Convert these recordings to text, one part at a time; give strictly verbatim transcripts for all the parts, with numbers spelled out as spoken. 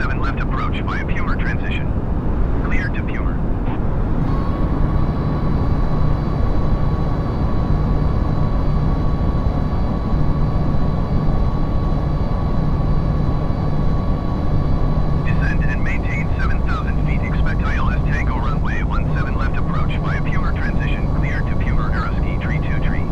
seven left approach via Pure transition. Clear to Pure. Descend and maintain seven thousand feet. Expect I L S Tango runway one seven left approach via Pure transition. Clear to Pure Aeroski three two three.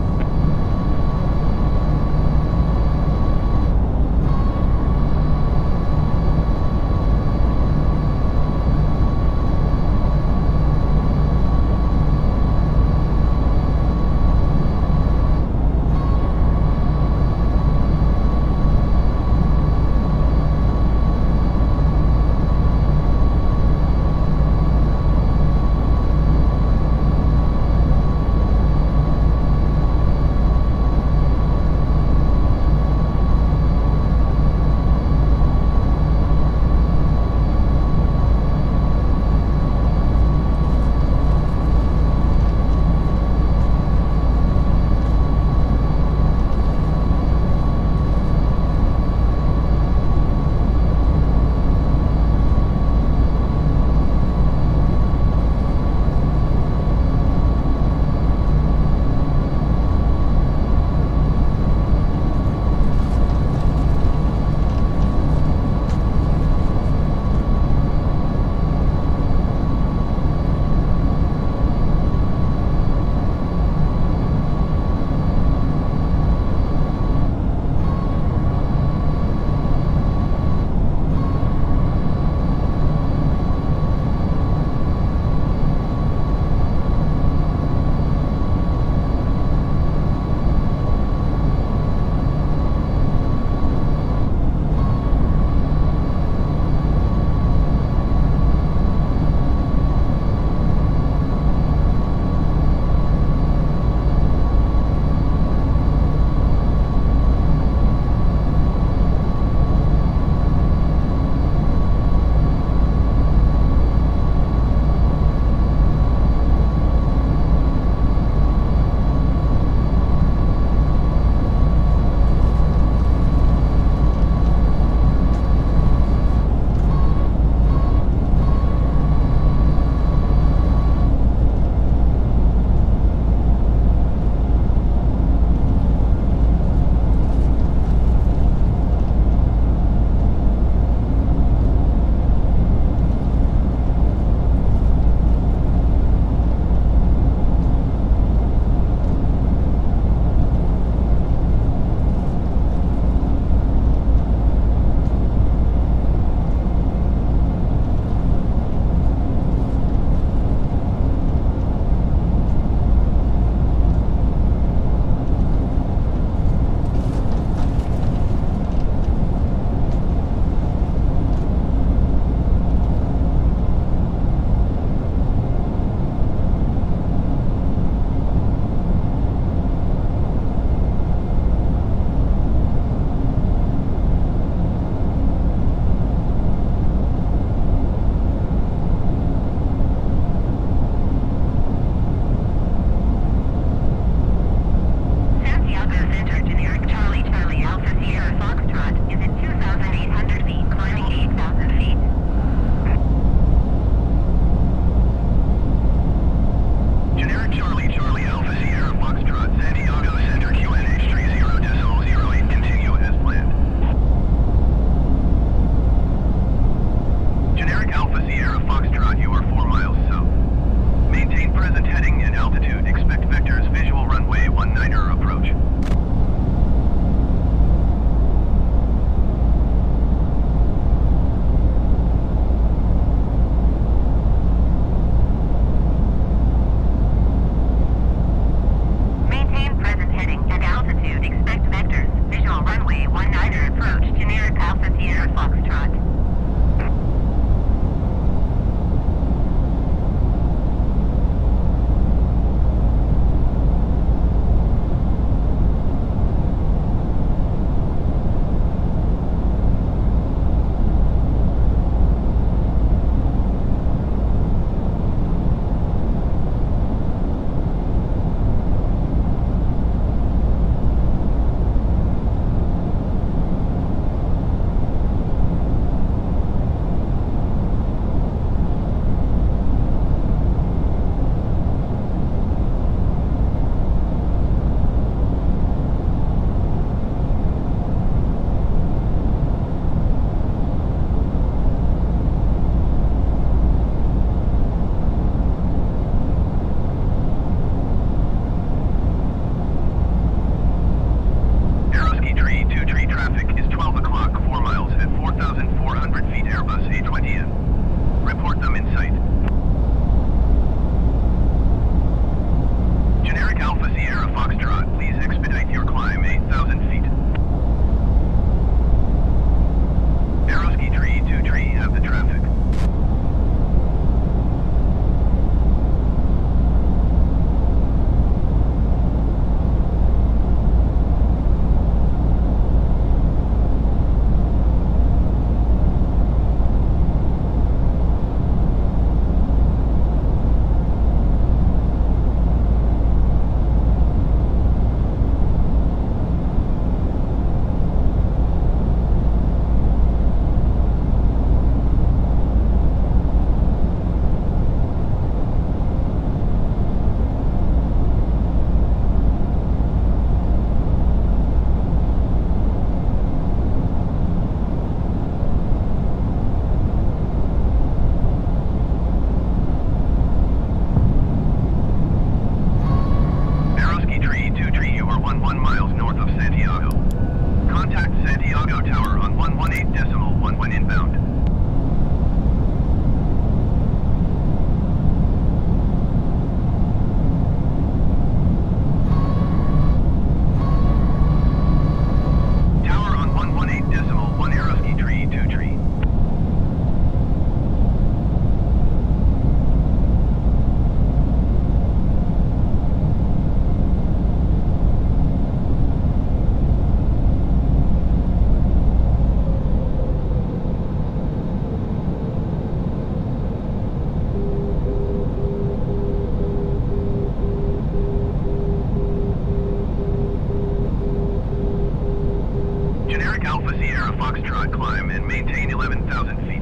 Foxtrot, climb and maintain eleven thousand feet.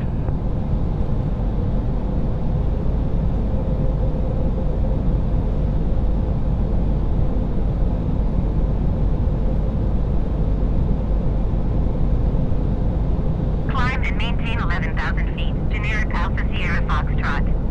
Climb and maintain eleven thousand feet. Generic Alpha Sierra Foxtrot.